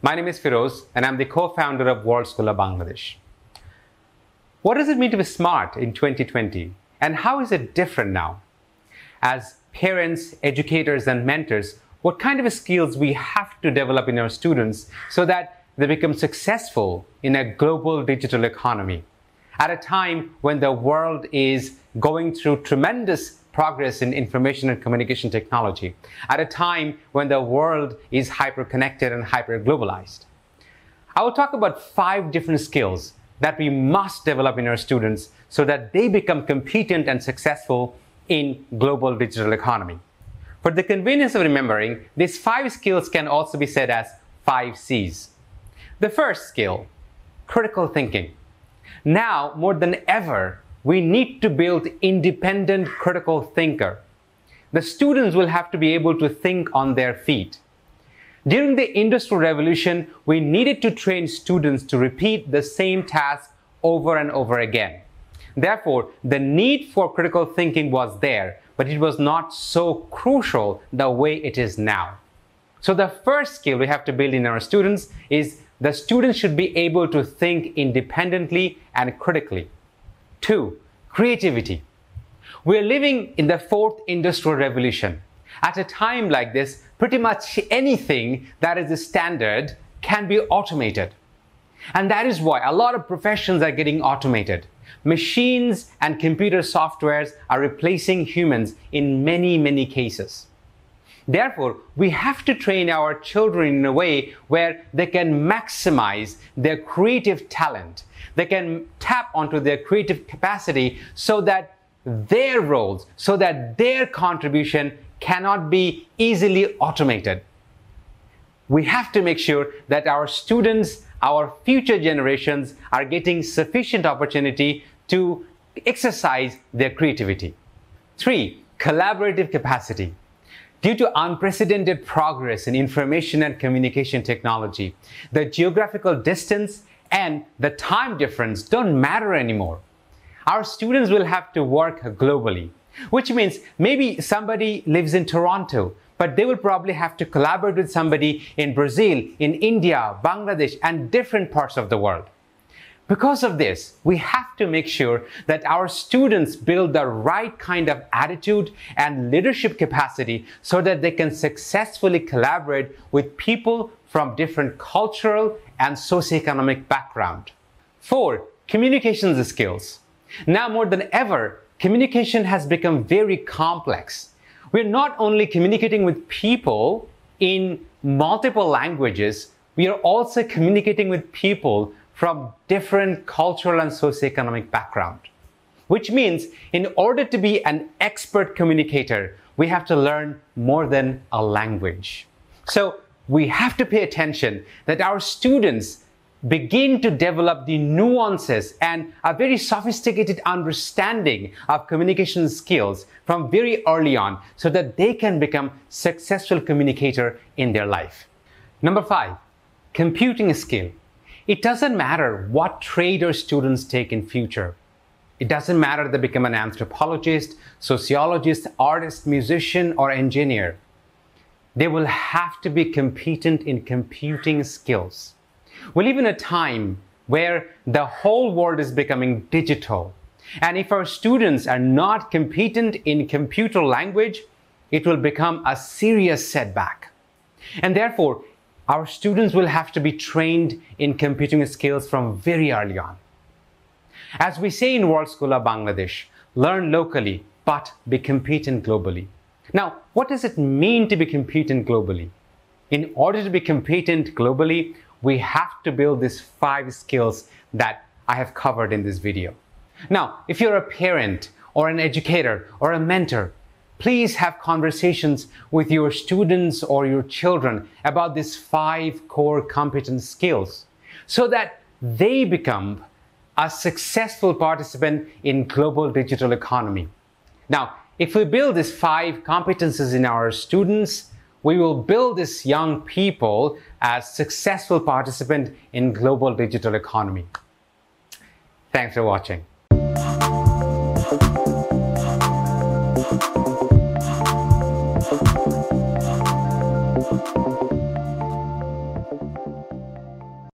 My name is Firoz and I'm the co-founder of World School of Bangladesh. What does it mean to be smart in 2020 and how is it different now? As parents, educators and mentors, what kind of skills we have to develop in our students so that they become successful in a global digital economy at a time when the world is going through tremendous progress in information and communication technology, at a time when the world is hyper-connected and hyper-globalized. I will talk about 5 different skills that we must develop in our students so that they become competent and successful in global digital economy. For the convenience of remembering, these 5 skills can also be said as 5 C's. The first skill, critical thinking. Now, more than ever, we need to build independent critical thinker. The students will have to be able to think on their feet. During the Industrial Revolution, we needed to train students to repeat the same task over and over again. Therefore, the need for critical thinking was there, but it was not so crucial the way it is now. So the first skill we have to build in our students is the students should be able to think independently and critically. 2. Creativity. We are living in the 4th Industrial Revolution. At a time like this, pretty much anything that is the standard can be automated. And that is why a lot of professions are getting automated. Machines and computer softwares are replacing humans in many cases. Therefore, we have to train our children in a way where they can maximize their creative talent. They can tap onto their creative capacity so that their roles, so that their contribution cannot be easily automated. We have to make sure that our students, our future generations are getting sufficient opportunity to exercise their creativity. 3. Collaborative capacity. Due to unprecedented progress in information and communication technology, the geographical distance and the time difference don't matter anymore. Our students will have to work globally, which means maybe somebody lives in Toronto, but they will probably have to collaborate with somebody in Brazil, in India, Bangladesh, and different parts of the world. Because of this, we have to make sure that our students build the right kind of attitude and leadership capacity so that they can successfully collaborate with people from different cultural and socioeconomic background. 4. Communications skills. Now more than ever, communication has become very complex. We're not only communicating with people in multiple languages, we are also communicating with people from different cultural and socioeconomic background. Which means in order to be an expert communicator, we have to learn more than a language. So we have to pay attention that our students begin to develop the nuances and a very sophisticated understanding of communication skills from very early on so that they can become successful communicator in their life. Number 5, computing skill. It doesn't matter what trade our students take in future. It doesn't matter if they become an anthropologist, sociologist, artist, musician, or engineer. They will have to be competent in computing skills. We live in a time where the whole world is becoming digital. And if our students are not competent in computer language, it will become a serious setback. And therefore, our students will have to be trained in computing skills from very early on. As we say in World School of Bangladesh, learn locally, but be competent globally. Now, what does it mean to be competent globally? In order to be competent globally, we have to build these 5 skills that I have covered in this video. Now, if you're a parent or an educator or a mentor, please have conversations with your students or your children about these 5 core competence skills so that they become a successful participant in global digital economy. Now, if we build these 5 competences in our students, we will build these young people as successful participants in global digital economy. Thanks for watching.